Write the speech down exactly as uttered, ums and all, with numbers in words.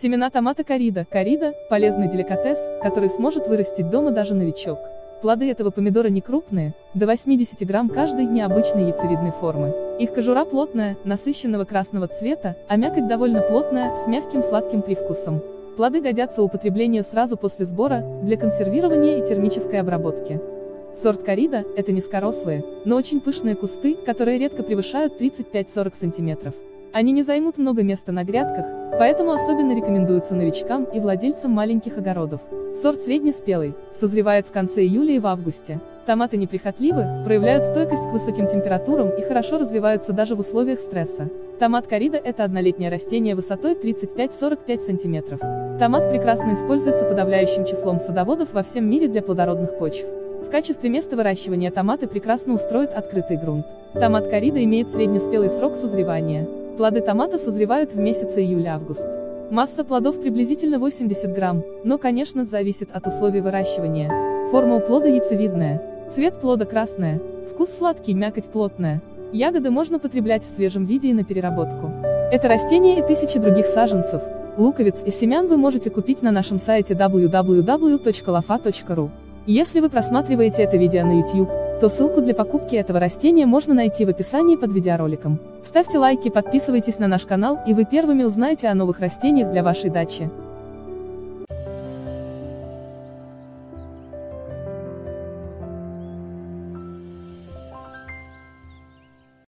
Семена томата коррида. Коррида – полезный деликатес, который сможет вырастить дома даже новичок. Плоды этого помидора некрупные, до восьмидесяти грамм каждый, необычной яйцевидной формы. Их кожура плотная, насыщенного красного цвета, а мякоть довольно плотная, с мягким сладким привкусом. Плоды годятся употреблению сразу после сбора, для консервирования и термической обработки. Сорт коррида – это низкорослые, но очень пышные кусты, которые редко превышают тридцать пять — сорок сантиметров. Они не займут много места на грядках, поэтому особенно рекомендуются новичкам и владельцам маленьких огородов. Сорт среднеспелый, созревает в конце июля и в августе. Томаты неприхотливы, проявляют стойкость к высоким температурам и хорошо развиваются даже в условиях стресса. Томат коррида – это однолетнее растение высотой тридцать пять — сорок пять сантиметров. Томат прекрасно используется подавляющим числом садоводов во всем мире для плодородных почв. В качестве места выращивания томаты прекрасно устроит открытый грунт. Томат коррида имеет среднеспелый срок созревания. Плоды томата созревают в месяце июля-август. Масса плодов приблизительно восемьдесят грамм, но, конечно, зависит от условий выращивания. Форма у плода яйцевидная. Цвет плода красная. Вкус сладкий, мякоть плотная. Ягоды можно потреблять в свежем виде и на переработку. Это растение и тысячи других саженцев, луковиц и семян вы можете купить на нашем сайте дабл ю дабл ю дабл ю точка лафа точка ру. Если вы просматриваете это видео на YouTube, то ссылку для покупки этого растения можно найти в описании под видеороликом. Ставьте лайки, подписывайтесь на наш канал, и вы первыми узнаете о новых растениях для вашей дачи.